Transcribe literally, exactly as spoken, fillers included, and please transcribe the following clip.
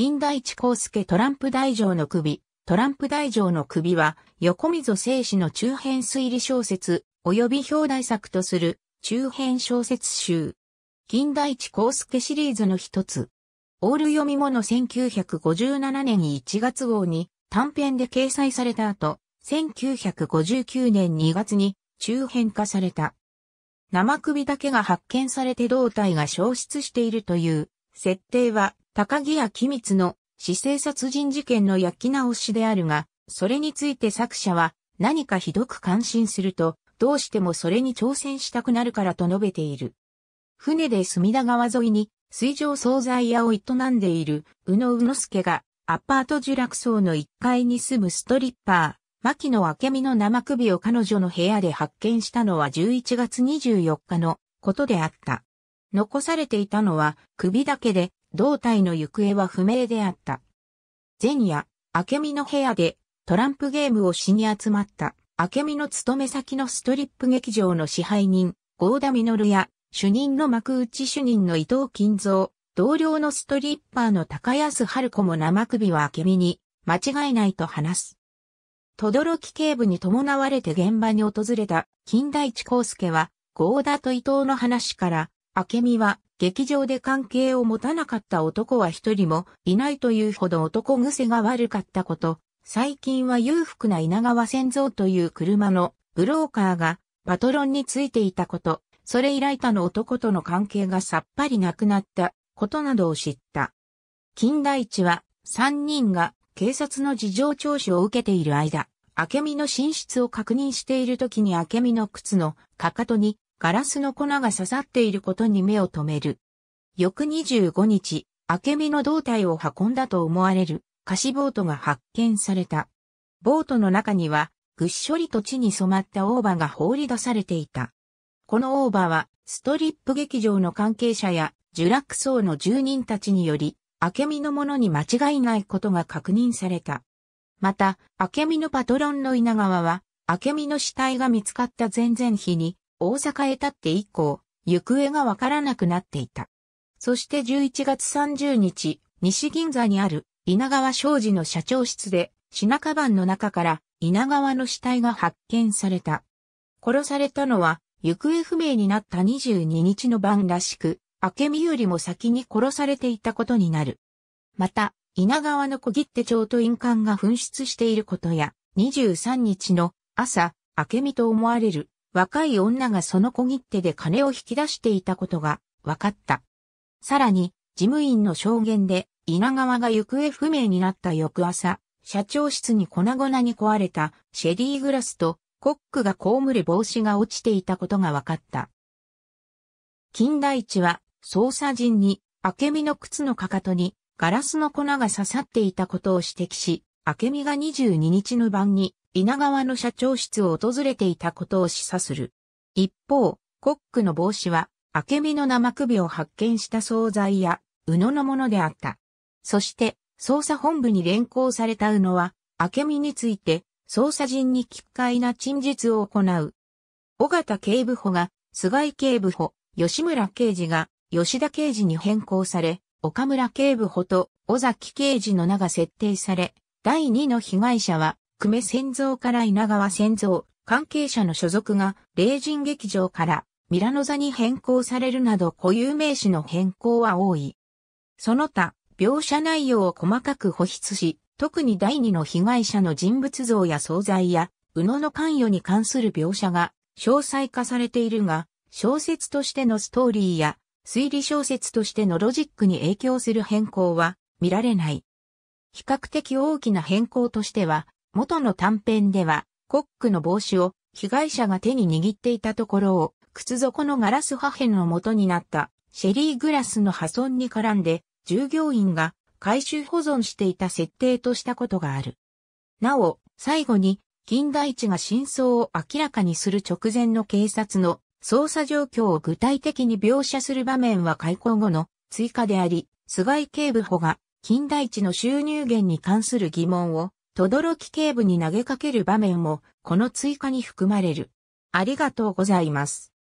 金田一耕助トランプ大尉の首。トランプ大尉の首は、横溝正史の中編推理小説、及び表題作とする、中編小説集。金田一耕助シリーズの一つ。オール読み物せんきゅうひゃくごじゅうななねんいちがつ号に短編で掲載された後、せんきゅうひゃくごじゅうきゅうねんにがつに中編化された。生首だけが発見されて胴体が消失しているという設定は高木や木光の死生殺人事件の焼き直しであるが、それについて作者は何かひどく感心すると、どうしてもそれに挑戦したくなるからと述べている。船で隅田川沿いに水上惣菜屋を営んでいる宇野宇之助がアパート聚楽荘のいっかいに住むストリッパー、牧野明美の生首を彼女の部屋で発見したのはじゅういちがつにじゅうよっかのことであった。残されていたのは首だけで胴体の行方は不明であった。前夜、明美の部屋でトランプゲームをしに集まった明美の勤め先のストリップ劇場の支配人、郷田実や主任の幕内主任の伊藤金蔵、同僚のストリッパーの高安春子も生首は明美に間違いないと話す。轟警部に伴われて現場に訪れた金田一耕助は、郷田と伊藤の話から、明美は劇場で関係を持たなかった男は一人もいないというほど男癖が悪かったこと、最近は裕福な稲川仙蔵という車のブローカーがパトロンについていたこと、それ以来他の男との関係がさっぱりなくなったことなどを知った。金田一は三人が警察の事情聴取を受けている間、明美の寝室を確認しているときに明美の靴のかかとにガラスの粉が刺さっていることに目を留める。翌にじゅうごにち、明美の胴体を運んだと思われる貸しボートが発見された。ボートの中にはぐっしょりと血に染まった大葉が放り出されていた。この大葉はストリップ劇場の関係者や聚楽荘の住人たちにより、明美のものに間違いないことが確認された。また、明美のパトロンの稲川は、明美の死体が見つかった前々日に、大阪へ立って以降、行方がわからなくなっていた。そしてじゅういちがつさんじゅうにち、西銀座にある稲川商事の社長室で、品カバンの中から稲川の死体が発見された。殺されたのは、行方不明になったにじゅうににちの晩らしく、明美よりも先に殺されていたことになる。また、稲川の小切手帳と印鑑が紛失していることや、にじゅうさんにちの朝、明美と思われる若い女がその小切手で金を引き出していたことが分かった。さらに、事務員の証言で、稲川が行方不明になった翌朝、社長室に粉々に壊れたシェリーグラスとコックが被る帽子が落ちていたことが分かった。金田一は、捜査陣に、明美の靴のかかとに、ガラスの粉が刺さっていたことを指摘し、明美がにじゅうににちの晩に、稲川の社長室を訪れていたことを示唆する。一方、コックの帽子は、明美の生首を発見した惣菜屋、宇野のものであった。そして、捜査本部に連行された宇野は、明美について、捜査陣に奇怪な陳述を行う。尾形警部補が、菅井警部補、吉村刑事が、吉田刑事に変更され、岡村警部補と尾崎刑事の名が設定され、だいにの被害者は、久米仙蔵から稲川仙蔵、関係者の所属が、麗人劇場から、ミラノ座に変更されるなど固有名詞の変更は多い。その他、描写内容を細かく補筆し、特にだいにの被害者の人物像や惣菜や、宇野の関与に関する描写が、詳細化されているが、小説としてのストーリーや、推理小説としてのロジックに影響する変更は見られない。比較的大きな変更としては、元の短編では、コックの帽子を被害者が手に握っていたところを、靴底のガラス破片の元になったシェリーグラスの破損に絡んで、従業員が回収保存していた設定としたことがある。なお、最後に、金田一が真相を明らかにする直前の警察の捜査状況を具体的に描写する場面は開講後の追加であり、菅井警部補が金田一の収入源に関する疑問を轟警部に投げかける場面もこの追加に含まれる。ありがとうございます。